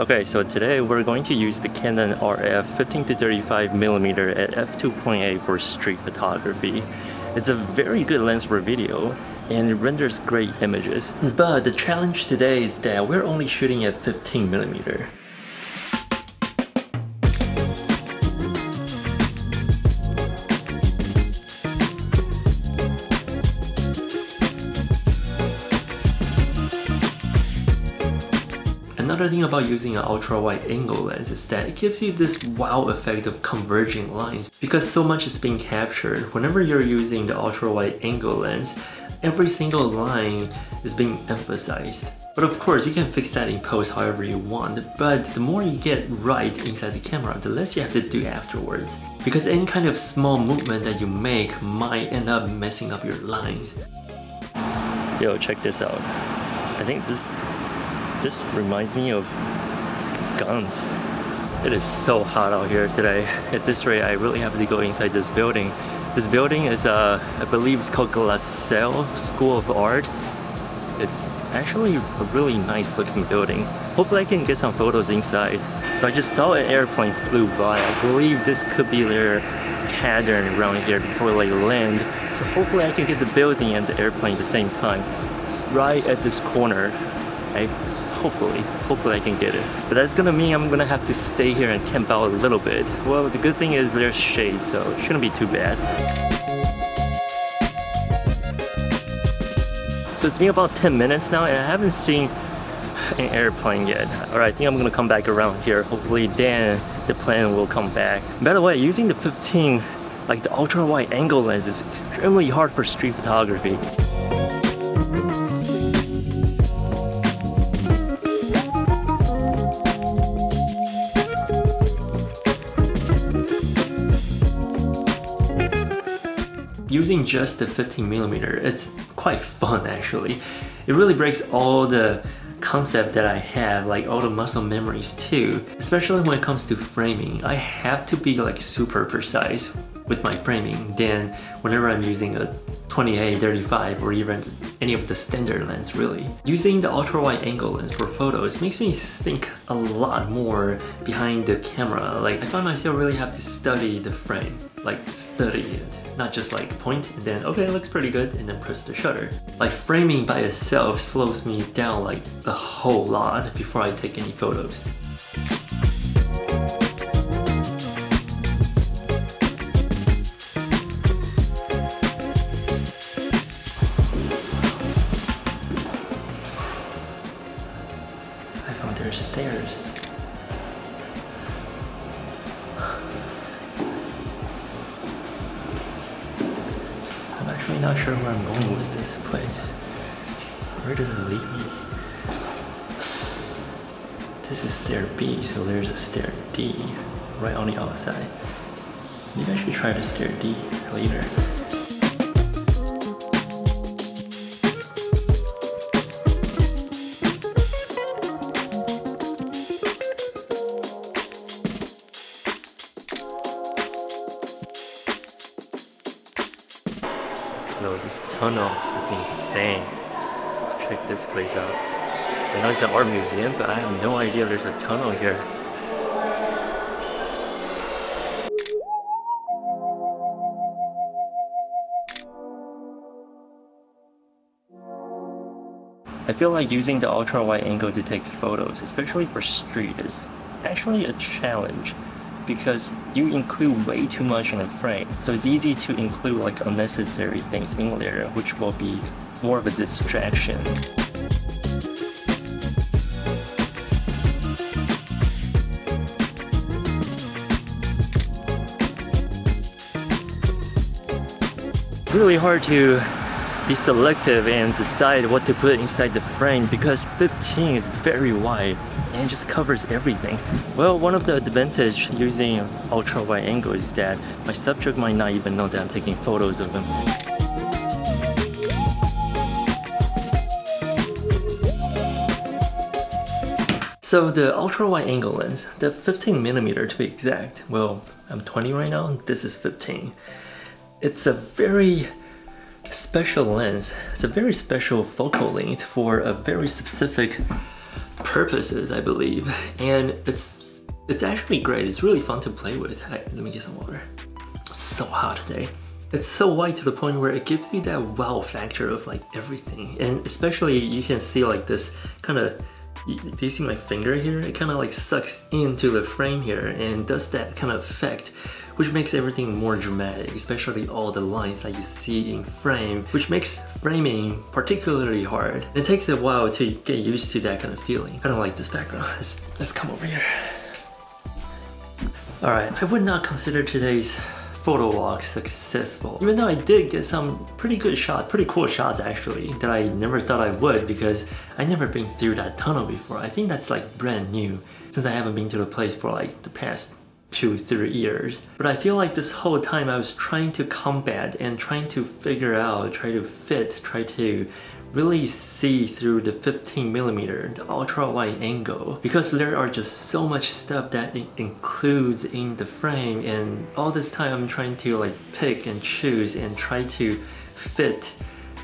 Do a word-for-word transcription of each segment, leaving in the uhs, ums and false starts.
Okay, so today we're going to use the Canon R F fifteen to thirty-five millimeter at f two point eight for street photography. It's a very good lens for video and it renders great images. But the challenge today is that we're only shooting at fifteen millimeter. Another thing about using an ultra-wide angle lens is that it gives you this wow effect of converging lines because so much is being captured. Whenever you're using the ultra-wide angle lens, every single line is being emphasized. But of course, you can fix that in post however you want, but the more you get right inside the camera, the less you have to do afterwards, because any kind of small movement that you make might end up messing up your lines. Yo, check this out. I think this... This reminds me of guns. It is so hot out here today. At this rate, I really have to go inside this building. This building is, uh, I believe it's called Glassell School of Art. It's actually a really nice looking building. Hopefully I can get some photos inside. So I just saw an airplane flew by. I believe this could be their pattern around here before they land. So hopefully I can get the building and the airplane at the same time. Right at this corner. Okay? Hopefully, hopefully I can get it. But that's gonna mean I'm gonna have to stay here and camp out a little bit. Well, the good thing is there's shade, so it shouldn't be too bad. So it's been about ten minutes now and I haven't seen an airplane yet. Alright, I think I'm gonna come back around here. Hopefully then the plane will come back. By the way, using the fifteen, like the ultra wide angle lens, is extremely hard for street photography. Using just the fifteen millimeter, it's quite fun actually. It really breaks all the concept that I have, like all the muscle memories too. Especially when it comes to framing, I have to be like super precise with my framing than whenever I'm using a twenty-eight, thirty-five or even any of the standard lens really. Using the ultra-wide angle lens for photos makes me think a lot more behind the camera. Like I find myself really have to study the frame, like study it. Not just like point and then okay, it looks pretty good and then press the shutter. Like framing by itself slows me down like a whole lot before I take any photos. I found there's stairs. I'm not sure where I'm going with this place. Where does it lead me? This is stair B, so there's a stair D right on the outside. Maybe I should try the stair D later. Yo, this tunnel is insane. Check this place out. I know it's an art museum, but I have no idea there's a tunnel here. I feel like using the ultra-wide angle to take photos, especially for street, is actually a challenge, because you include way too much in a frame. So it's easy to include like unnecessary things in there, which will be more of a distraction. Really hard to be selective and decide what to put inside the frame because fifteen is very wide and just covers everything. Well, one of the advantages using ultra wide angle is that my subject might not even know that I'm taking photos of them. So the ultra wide angle lens, the fifteen millimeter to be exact, well, I'm twenty right now, this is fifteen. It's a very special lens. It's a very special focal length for a very specific purposes, I believe, and it's it's actually great. It's really fun to play with. I, let me get some water. It's so hot today. It's so white to the point where it gives you that wow factor of like everything, and especially you can see like this kind of, do you see my finger here? It kind of like sucks into the frame here and does that kind of effect, which makes everything more dramatic, especially all the lines that you see in frame, which makes framing particularly hard. It takes a while to get used to that kind of feeling. I don't like this background. Let's, let's come over here. All right, I would not consider today's photo walk successful, even though I did get some pretty good shots, pretty cool shots actually, that I never thought I would because I've never been through that tunnel before. I think that's like brand new since I haven't been to the place for like the past two, three years. But I feel like this whole time I was trying to combat and trying to figure out, try to fit, try to really see through the fifteen millimeter, the ultra wide angle, because there are just so much stuff that it includes in the frame, and all this time I'm trying to like pick and choose and try to fit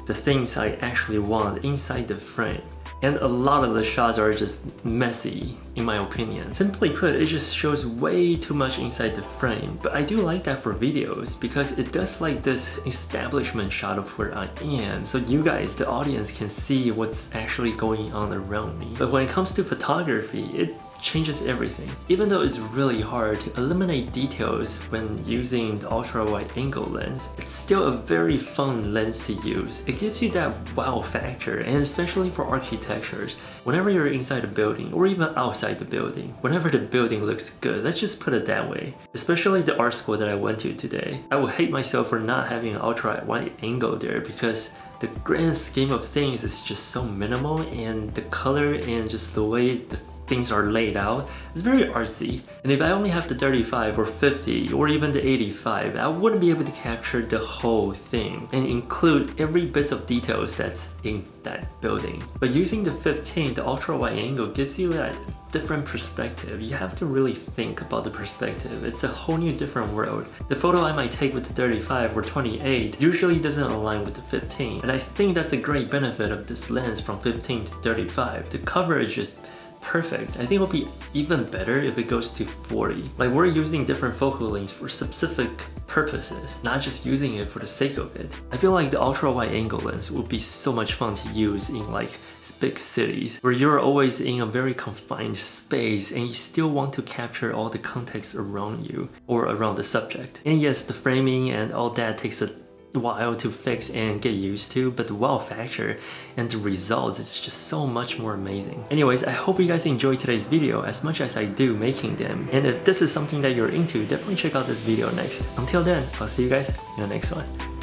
the things I actually want inside the frame. And a lot of the shots are just messy, in my opinion. Simply put, it just shows way too much inside the frame. But I do like that for videos because it does like this establishment shot of where I am, so you guys, the audience, can see what's actually going on around me. But when it comes to photography, it changes everything. Even though it's really hard to eliminate details when using the ultra-wide angle lens, it's still a very fun lens to use. It gives you that wow factor, and especially for architectures, whenever you're inside a building or even outside the building, whenever the building looks good, let's just put it that way. Especially the art school that I went to today. I would hate myself for not having an ultra-wide angle there because the grand scheme of things is just so minimal, and the color and just the way the things are laid out, it's very artsy. And if I only have the thirty-five or fifty or even the eighty-five, I wouldn't be able to capture the whole thing and include every bit of details that's in that building. But using the fifteen, the ultra wide angle gives you that different perspective. You have to really think about the perspective. It's a whole new different world. The photo I might take with the thirty-five or twenty-eight usually doesn't align with the fifteen. And I think that's a great benefit of this lens from fifteen to thirty-five. The coverage is perfect. I think it'll be even better if it goes to forty. Like, we're using different focal lengths for specific purposes, not just using it for the sake of it. I feel like the ultra wide angle lens would be so much fun to use in like big cities where you're always in a very confined space and you still want to capture all the context around you or around the subject. And yes, the framing and all that takes a while to fix and get used to, but the wow factor and the results, it's just so much more amazing. Anyways, I hope you guys enjoyed today's video as much as I do making them, and if this is something that you're into, definitely check out this video next. Until then, I'll see you guys in the next one.